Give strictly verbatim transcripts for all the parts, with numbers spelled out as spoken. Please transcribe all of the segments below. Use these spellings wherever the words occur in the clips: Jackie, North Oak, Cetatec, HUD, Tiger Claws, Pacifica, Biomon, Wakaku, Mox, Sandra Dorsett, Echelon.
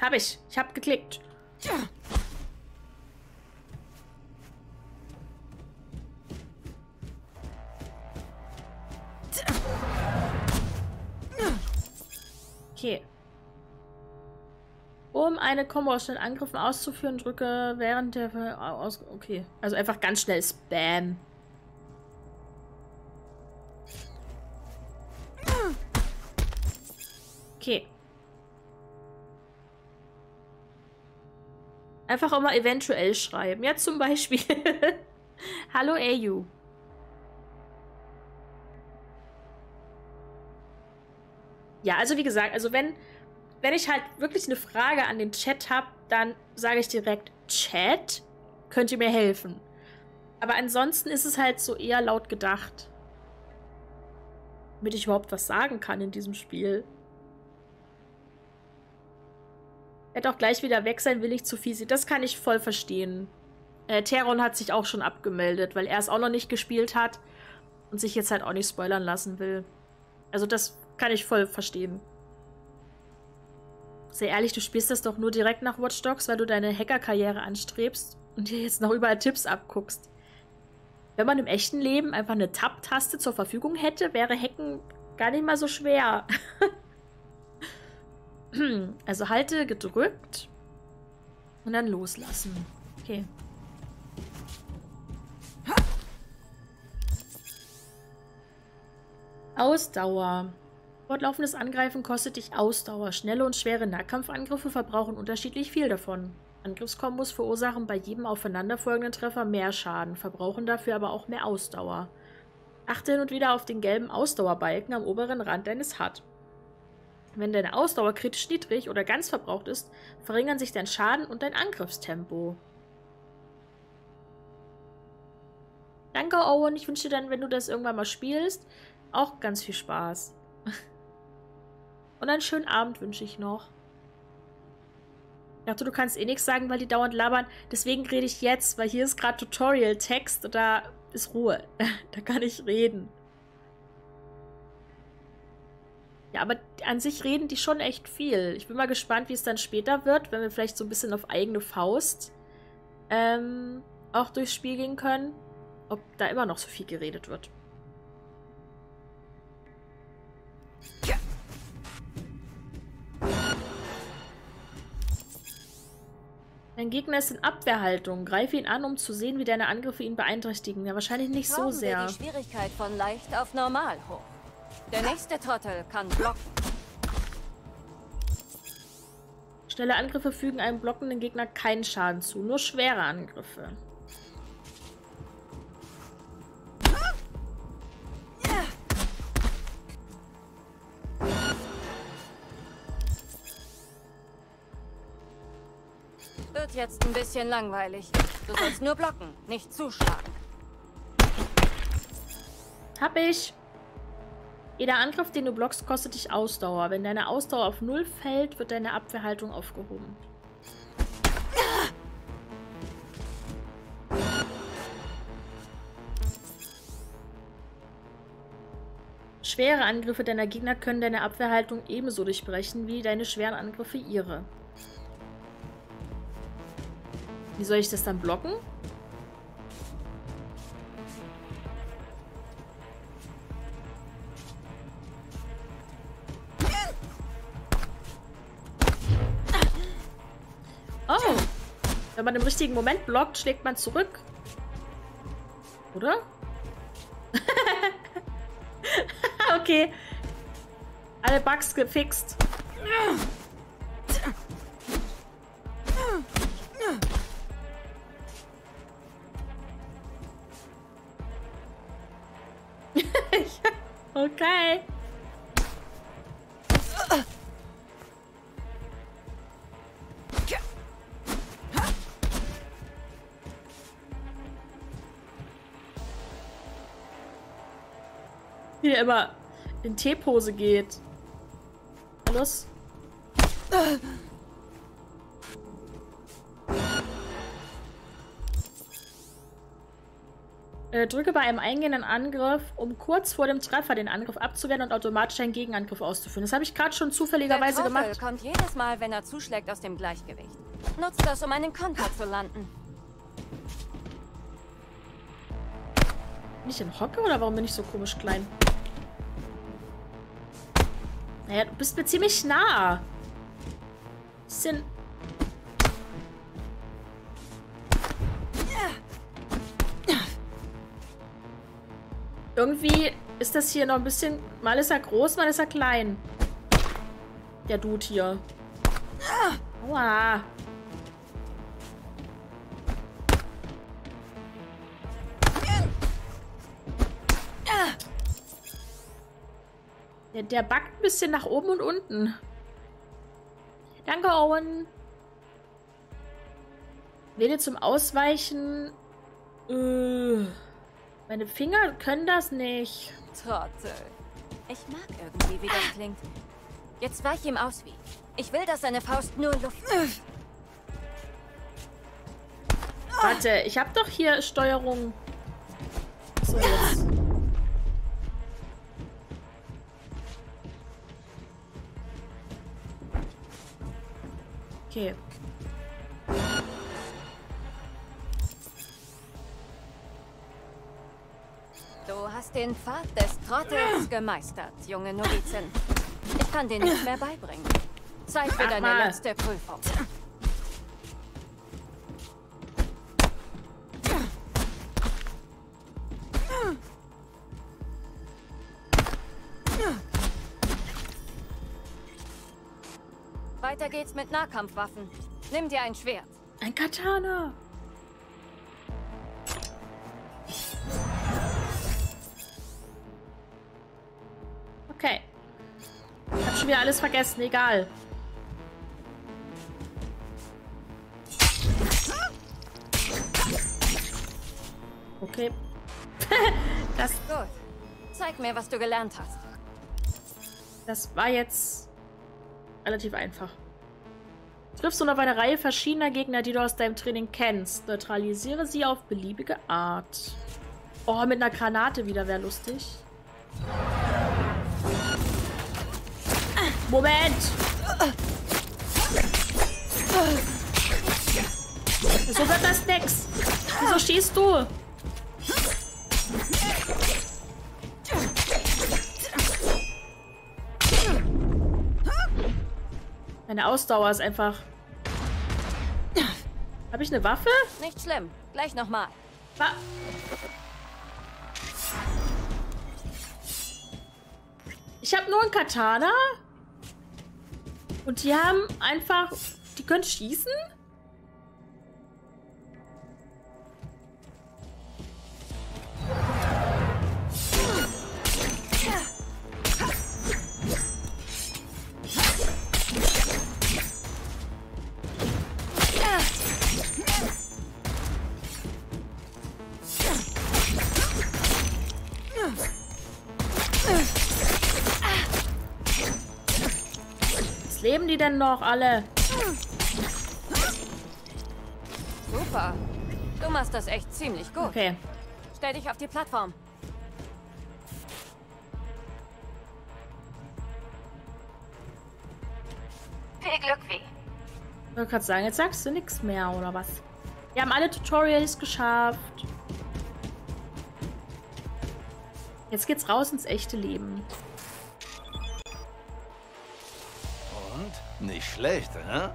Hab ich. Ich hab geklickt. Ja. Okay. Um eine Combo aus den Angriffen auszuführen, drücke während der... Aus okay. Also einfach ganz schnell Spam. Okay. Einfach auch mal eventuell schreiben. Ja, zum Beispiel. Hallo, Ayu. Ja, also wie gesagt, also wenn... Wenn ich halt wirklich eine Frage an den Chat habe, dann sage ich direkt, Chat, könnt ihr mir helfen? Aber ansonsten ist es halt so eher laut gedacht. Damit ich überhaupt was sagen kann in diesem Spiel. Hätte auch gleich wieder weg sein, will ich zu viel sehen. Das kann ich voll verstehen. Äh, Theron hat sich auch schon abgemeldet, weil er es auch noch nicht gespielt hat und sich jetzt halt auch nicht spoilern lassen will. Also das kann ich voll verstehen. Sehr ehrlich, du spielst das doch nur direkt nach Watch Dogs, weil du deine Hackerkarriere anstrebst und dir jetzt noch überall Tipps abguckst. Wenn man im echten Leben einfach eine Tab-Taste zur Verfügung hätte, wäre Hacken gar nicht mal so schwer. Also halte gedrückt und dann loslassen. Okay. Ausdauer. Fortlaufendes Angreifen kostet dich Ausdauer. Schnelle und schwere Nahkampfangriffe verbrauchen unterschiedlich viel davon. Angriffskombos verursachen bei jedem aufeinanderfolgenden Treffer mehr Schaden, verbrauchen dafür aber auch mehr Ausdauer. Achte hin und wieder auf den gelben Ausdauerbalken am oberen Rand deines H U D. Wenn deine Ausdauer kritisch niedrig oder ganz verbraucht ist, verringern sich dein Schaden und dein Angriffstempo. Danke, Owen. Ich wünsche dir dann, wenn du das irgendwann mal spielst, auch ganz viel Spaß. Und einen schönen Abend wünsche ich noch. Ich dachte, du kannst eh nichts sagen, weil die dauernd labern. Deswegen rede ich jetzt, weil hier ist gerade Tutorial-Text und da ist Ruhe. Da kann ich reden. Ja, aber an sich reden die schon echt viel. Ich bin mal gespannt, wie es dann später wird, wenn wir vielleicht so ein bisschen auf eigene Faust ähm, auch durchs Spiel gehen können. Ob da immer noch so viel geredet wird. Ja. Dein Gegner ist in Abwehrhaltung. Greife ihn an, um zu sehen, wie deine Angriffe ihn beeinträchtigen. Ja, wahrscheinlich nicht so sehr. Wir die Schwierigkeit von leicht auf normal hoch. Der nächste Trottel kann blocken. Schnelle Angriffe fügen einem blockenden Gegner keinen Schaden zu. Nur schwere Angriffe. Wird jetzt ein bisschen langweilig. Du sollst nur blocken, nicht zuschlagen. Hab ich. Jeder Angriff, den du blockst, kostet dich Ausdauer. Wenn deine Ausdauer auf null fällt, wird deine Abwehrhaltung aufgehoben. Schwere Angriffe deiner Gegner können deine Abwehrhaltung ebenso durchbrechen, wie deine schweren Angriffe ihre. Wie soll ich das dann blocken? Oh! Wenn man im richtigen Moment blockt, schlägt man zurück. Oder? Okay. Alle Bugs gefixt. Okay. Wie der immer in T-Pose geht. Alles. Äh, drücke bei einem eingehenden Angriff, um kurz vor dem Treffer den Angriff abzuwehren und automatisch einen Gegenangriff auszuführen. Das habe ich gerade schon zufälligerweise gemacht. Der Teufel kommt jedes Mal, wenn er zuschlägt, aus dem Gleichgewicht. Nutzt das, um einen Konter zu landen. Bin ich in Hocke oder warum bin ich so komisch klein? Naja, du bist mir ziemlich nah. Bisschen... Irgendwie ist das hier noch ein bisschen... Mal ist er groß, mal ist er klein. Der Dude hier. Aua. Der, der backt ein bisschen nach oben und unten. Danke, Owen. Wähle zum Ausweichen. Äh... Meine Finger können das nicht. Trottel. Ich mag irgendwie, wie das klingt. Jetzt weich ihm aus wie. Ich will, dass seine Faust nur Luft... Warte, ich habe doch hier Steuerung. So, jetzt. Okay. Du hast den Pfad des Trottels gemeistert, junge Novizin. Ich kann den nicht mehr beibringen. Zeit für deine letzte Prüfung. Weiter geht's mit Nahkampfwaffen. Nimm dir ein Schwert. Ein Katana. Okay. Ich hab schon wieder alles vergessen, egal. Okay. Das... Gut. Zeig mir, was du gelernt hast. Das war jetzt relativ einfach. Triffst du noch eine Reihe verschiedener Gegner, die du aus deinem Training kennst. Neutralisiere sie auf beliebige Art. Oh, mit einer Granate wieder wäre lustig. Moment! Wieso wird das nix? Wieso schießt du? Meine Ausdauer ist einfach... Habe ich eine Waffe? Nicht schlimm. Gleich nochmal. Wa- Ich habe nur einen Katana? Und die haben einfach... Die können schießen? Leben die denn noch alle? Super. Du machst das echt ziemlich gut. Okay. Stell dich auf die Plattform. Viel Glück, wie. Ich wollte gerade sagen, jetzt sagst du nichts mehr, oder was? Wir haben alle Tutorials geschafft. Jetzt geht's raus ins echte Leben. Nicht schlecht, ne?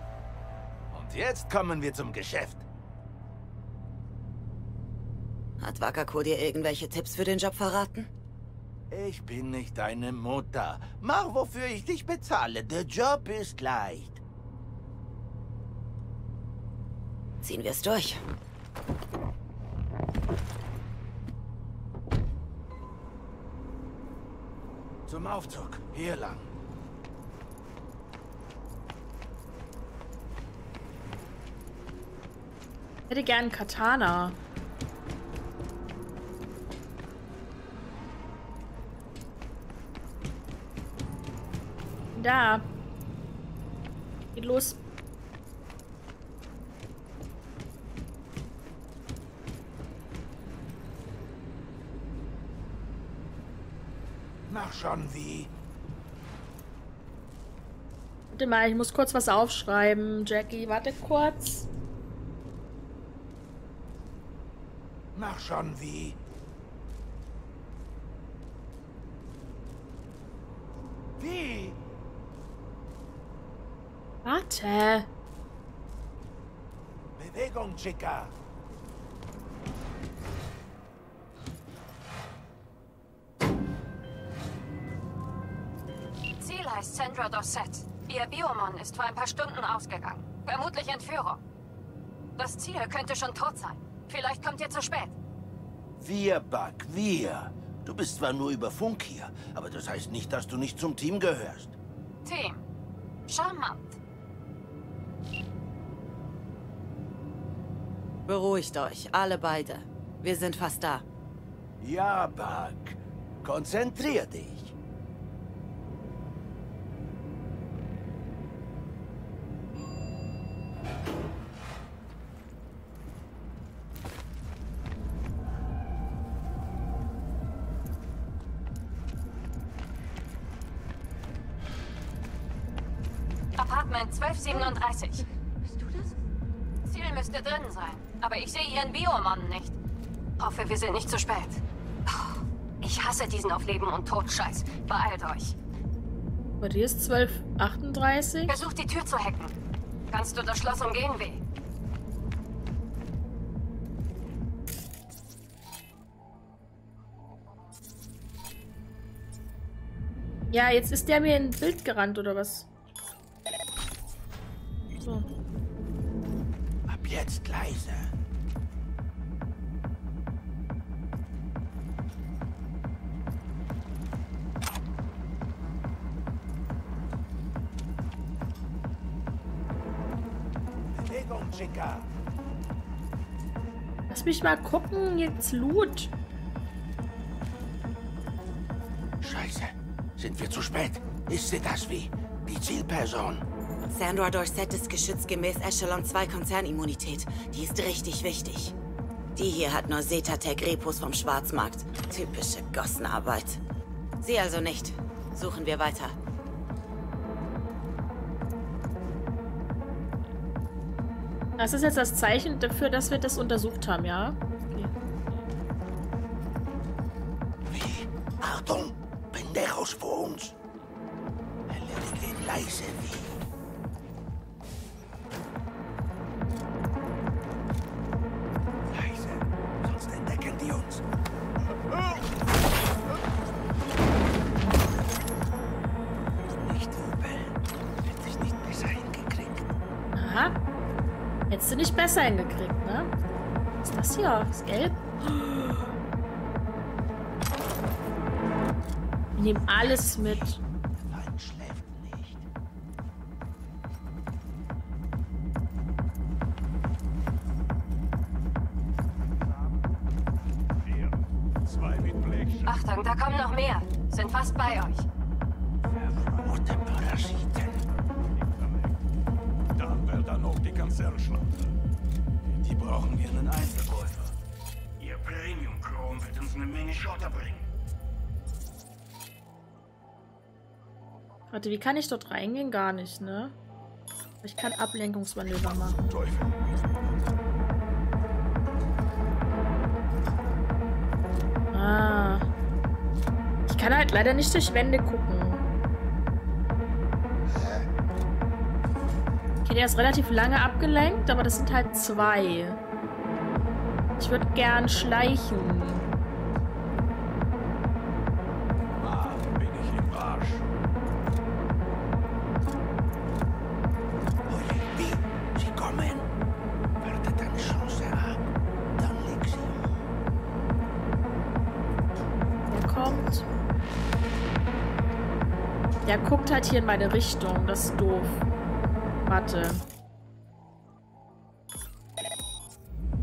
Und jetzt kommen wir zum Geschäft. Hat Wakaku dir irgendwelche Tipps für den Job verraten? Ich bin nicht deine Mutter. Mach, wofür ich dich bezahle. Der Job ist leicht. Ziehen wir es durch. Zum Aufzug. Hier lang. Ich hätte gern Katana. Da. Geht los. Na schon wie. Warte mal, ich muss kurz was aufschreiben, Jackie. Warte kurz. Na schon wie. Wie? Warte. Bewegung, Chica. Ziel heißt Sandra Dorsett. Ihr Biomon ist vor ein paar Stunden ausgegangen. Vermutlich Entführung. Das Ziel könnte schon tot sein. Vielleicht kommt ihr zu spät. Wir, Buck, wir. Du bist zwar nur über Funk hier, aber das heißt nicht, dass du nicht zum Team gehörst. Team. Charmant. Beruhigt euch, alle beide. Wir sind fast da. Ja, Buck. Konzentrier dich. zwölf siebenunddreißig. Bist du das? Ziel müsste drin sein, aber ich sehe ihren Biomann nicht. Hoffe, wir sind nicht zu spät. Ich hasse diesen auf Leben und Tod Scheiß. Beeilt euch. Bei dir ist zwölf achtunddreißig. Versuch die Tür zu hacken. Kannst du das Schloss umgehen, W? Ja, jetzt ist der mir in ein Bild gerannt, oder was? So. Ab jetzt leise. Bewegung, Chica. Lass mich mal gucken, jetzt Loot. Scheiße, sind wir zu spät? Ist sie das wie? Die Zielperson. Sandra Dorsett ist geschützt gemäß Echelon zwei Konzernimmunität. Die ist richtig wichtig. Die hier hat nur Cetatec Repos vom Schwarzmarkt. Typische Gossenarbeit. Sie also nicht. Suchen wir weiter. Das ist jetzt das Zeichen dafür, dass wir das untersucht haben, ja? Okay. Wie? Achtung! Pendejos vor uns! Erledigt leise wie. Nicht besser hingekriegt, ne? Was ist das hier? Ist gelb? Wir nehmen alles mit. Nein, schläft nicht. Achtung, da kommen noch mehr. Sind fast bei euch. Verrückte Parasiten. Da wird dann auch die Konzernschlacht. Die brauchen wir einen Einzelkäufer. Ihr Premium-Chrom wird uns eine Menge Schotter bringen. Warte, wie kann ich dort reingehen? Gar nicht, ne? Ich kann Ablenkungsmanöver machen. Teufel. Ah. Ich kann halt leider nicht durch Wände gucken. Okay, der ist relativ lange abgelenkt, aber das sind halt zwei. Ich würde gern schleichen. Ah, bin ich im Arsch. Wie? Sie kommen. Warte deine Chance ab. Dann leg sie um. Der kommt. Der guckt halt hier in meine Richtung. Das ist doof. Warte.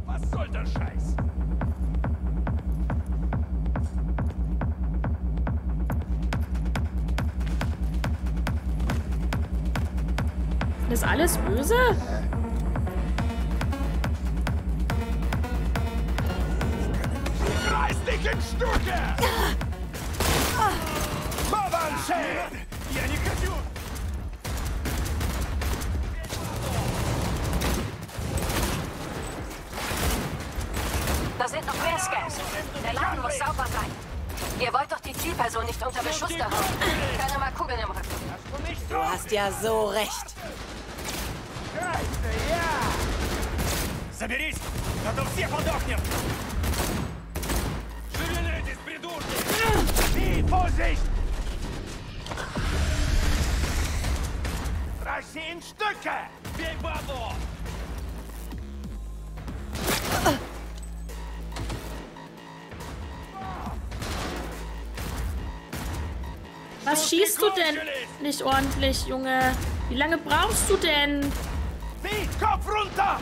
Was soll der Scheiß? Ist alles böse? Reiß dich in Stücke! Da sind noch mehr Scans. Der Laden muss sauber sein. Ihr wollt doch die Zielperson nicht unter Beschuss da haben. Keine mal Kugeln im Rücken. Du hast ja so recht. Соберись, а то все подохнем! Шевелитесь, придурки! И Vorsicht! Reiß ihn in Stücke! Бей бабу! Was schießt du denn nicht ordentlich, Junge? Wie lange brauchst du denn? Wie, Kopf runter!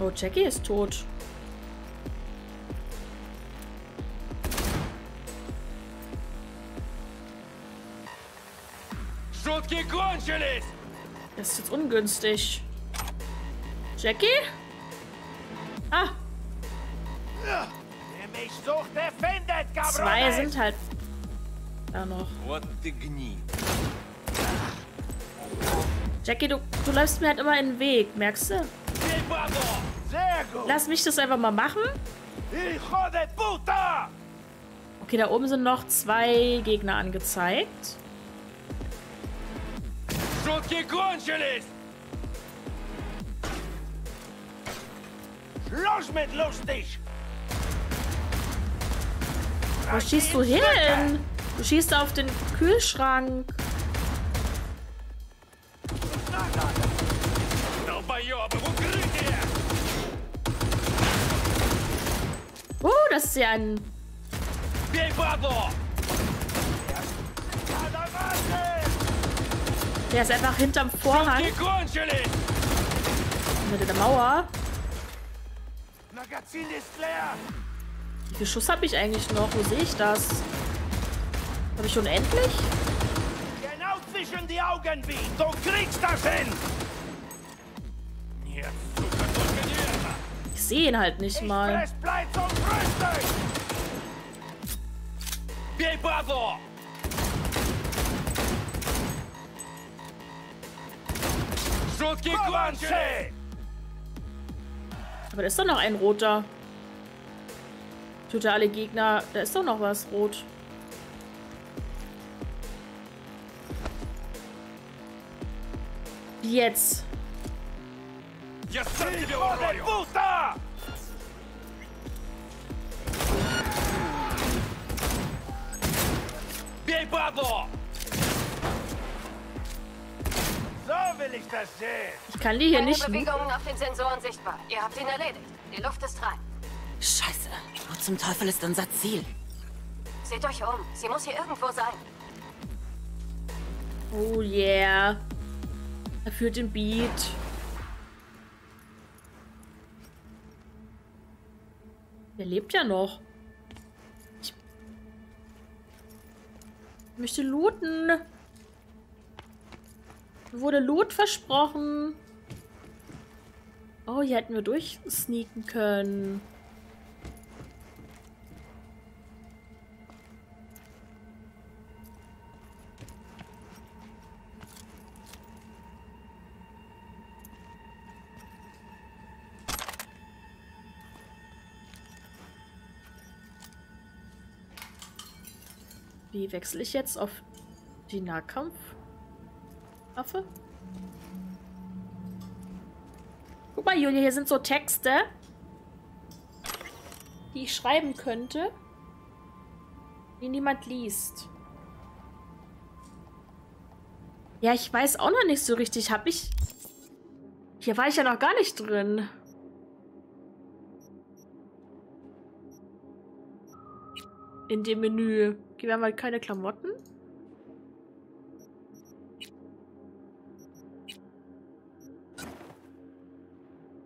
Oh, Jackie ist tot. Das ist jetzt ungünstig. Jackie? Ah! Zwei sind halt da noch. Jackie, du, du läufst mir halt immer in den Weg, merkst du? Lass mich das einfach mal machen. Okay, da oben sind noch zwei Gegner angezeigt. Los mit lustig! Wo schießt du hin? Du schießt auf den Kühlschrank. Oh, das ist ja ein... Der ist einfach hinterm Vorhang. Hinter der Mauer. Wie viel Schuss habe ich eigentlich noch? Wo sehe ich das? Habe ich unendlich? Genau zwischen die Augen, wie du kriegst das hin! Ich sehe ihn halt nicht mal. Aber da ist doch noch ein roter. Töte alle Gegner. Da ist doch noch was rot. Wie jetzt? Ich kann die hier keine nicht. Bewegungen auf den Sensoren sichtbar. Ihr habt ihn erledigt. Die Luft ist rein. Scheiße. Wo zum Teufel ist unser Ziel? Seht euch um. Sie muss hier irgendwo sein. Oh yeah. Er führt den Beat. Der lebt ja noch. Ich möchte looten. Wurde Loot versprochen. Oh, hier hätten wir durchsneaken können. Wie wechsle ich jetzt auf die Nahkampf? Waffe? Guck mal, Julia, hier sind so Texte, die ich schreiben könnte, die niemand liest. Ja, ich weiß auch noch nicht so richtig. Hab ich... Hier war ich ja noch gar nicht drin. In dem Menü. Hier haben wir keine Klamotten.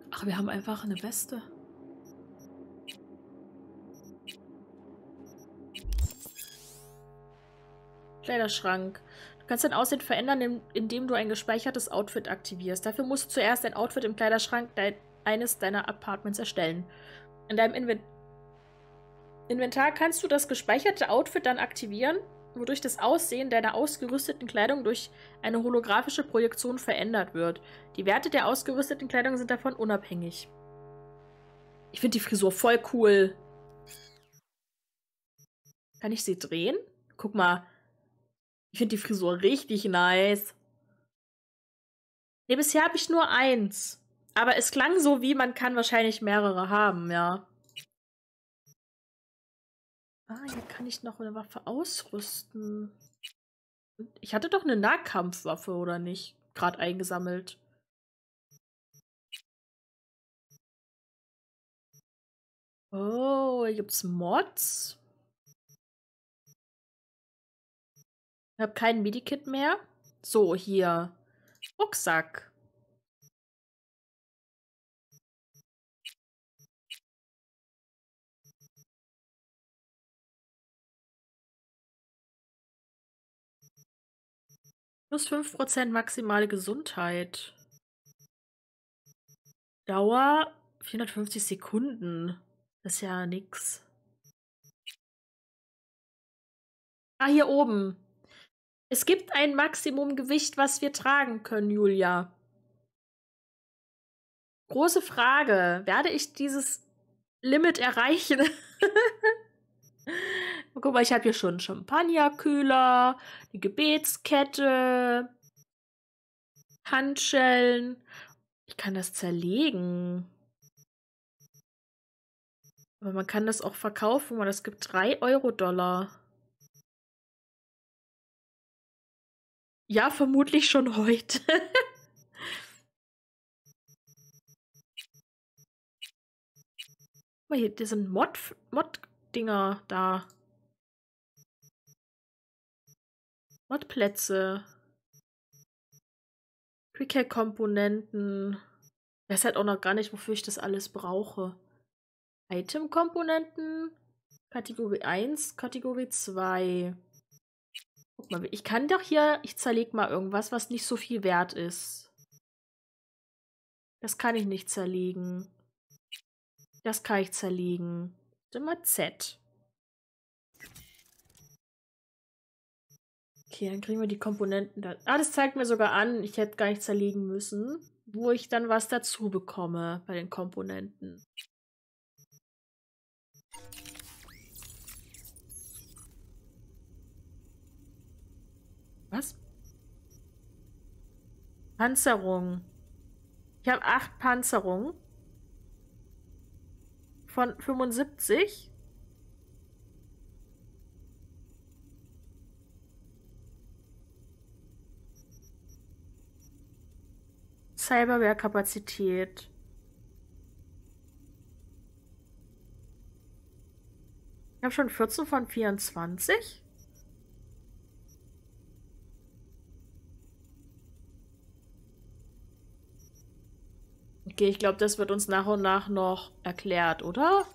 Ach, wir haben einfach eine Weste. Kleiderschrank. Du kannst dein Aussehen verändern, indem du ein gespeichertes Outfit aktivierst. Dafür musst du zuerst ein Outfit im Kleiderschrank de- eines deiner Apartments erstellen. In deinem Inven- Inventar kannst du das gespeicherte Outfit dann aktivieren, wodurch das Aussehen deiner ausgerüsteten Kleidung durch eine holographische Projektion verändert wird. Die Werte der ausgerüsteten Kleidung sind davon unabhängig. Ich finde die Frisur voll cool. Kann ich sie drehen? Guck mal. Ich finde die Frisur richtig nice. Ne, bisher habe ich nur eins. Aber es klang so, wie man kann wahrscheinlich mehrere haben, ja. Ah, hier kann ich noch eine Waffe ausrüsten. Ich hatte doch eine Nahkampfwaffe, oder nicht? Gerade eingesammelt. Oh, hier gibt's Mods. Ich habe kein Medikit mehr. So, hier. Rucksack. Plus fünf Prozent maximale Gesundheit. Dauer vierhundertfünfzig Sekunden. Das ist ja nix. Ah, hier oben. Es gibt ein Maximumgewicht, was wir tragen können, Julia. Große Frage. Werde ich dieses Limit erreichen? Guck mal, ich habe hier schon einen Champagnerkühler, eine Gebetskette, Handschellen. Ich kann das zerlegen. Aber man kann das auch verkaufen, weil das gibt drei Euro Dollar. Ja, vermutlich schon heute. Guck mal hier, das sind Mod-Mod-Dinger da. Modplätze. Quick-Hack-Komponenten. Ich weiß halt auch noch gar nicht, wofür ich das alles brauche. Item-Komponenten. Kategorie eins, Kategorie zwei. Guck mal, ich kann doch hier, ich zerlege mal irgendwas, was nicht so viel wert ist. Das kann ich nicht zerlegen. Das kann ich zerlegen. Dann mal Z. Okay, dann kriegen wir die Komponenten da. Ah, das zeigt mir sogar an, ich hätte gar nicht zerlegen müssen, wo ich dann was dazu bekomme bei den Komponenten. Was? Panzerung. Ich habe acht Panzerungen. Von fünfundsiebzig. Cyberwehrkapazität. Ich habe schon vierzehn von vierundzwanzig. Okay, ich glaube, das wird uns nach und nach noch erklärt, oder?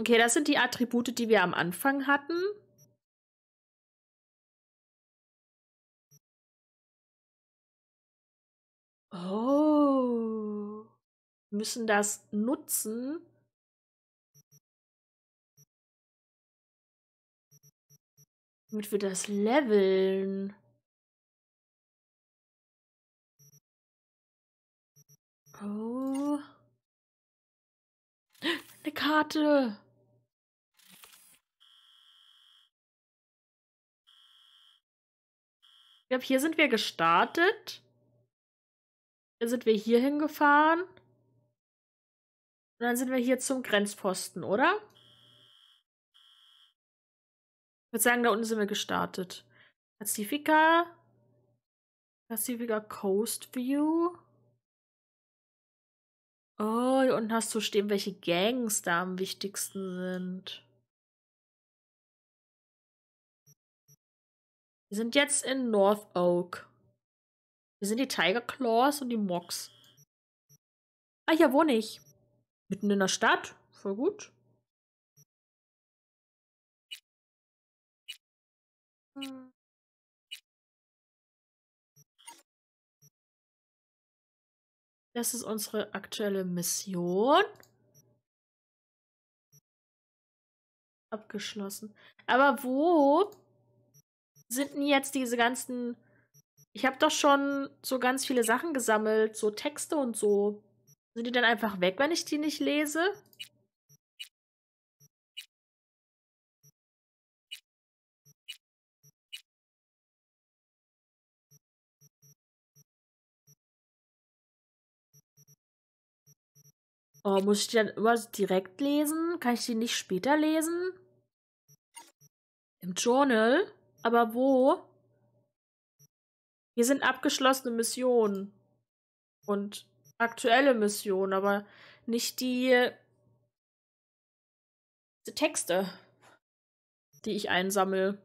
Okay, das sind die Attribute, die wir am Anfang hatten. Oh. Wir müssen das nutzen. Damit wir das leveln. Oh. Eine Karte. Ich glaube, hier sind wir gestartet. Dann sind wir hier hingefahren. Und dann sind wir hier zum Grenzposten, oder? Ich würde sagen, da unten sind wir gestartet. Pacifica. Pacifica Coast View. Oh, hier unten hast du stehen, welche Gangs da am wichtigsten sind. Wir sind jetzt in North Oak. Hier sind die Tiger Claws und die Mox. Ah, hier wohne ich. Mitten in der Stadt. Voll gut. Hm. Das ist unsere aktuelle Mission. Abgeschlossen. Aber wo sind denn jetzt diese ganzen... Ich habe doch schon so ganz viele Sachen gesammelt, so Texte und so. Sind die dann einfach weg, wenn ich die nicht lese? Oh, muss ich die dann immer direkt lesen? Kann ich die nicht später lesen? Im Journal? Aber wo? Hier sind abgeschlossene Missionen. Und aktuelle Missionen, aber nicht die, die Texte, die ich einsammle.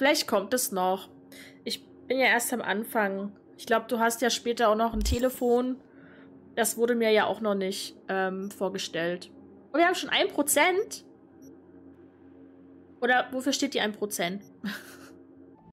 Vielleicht kommt es noch. Ich bin ja erst am Anfang. Ich glaube, du hast ja später auch noch ein Telefon. Das wurde mir ja auch noch nicht ähm, vorgestellt. Und wir haben schon ein Prozent. Oder wofür steht die ein Prozent?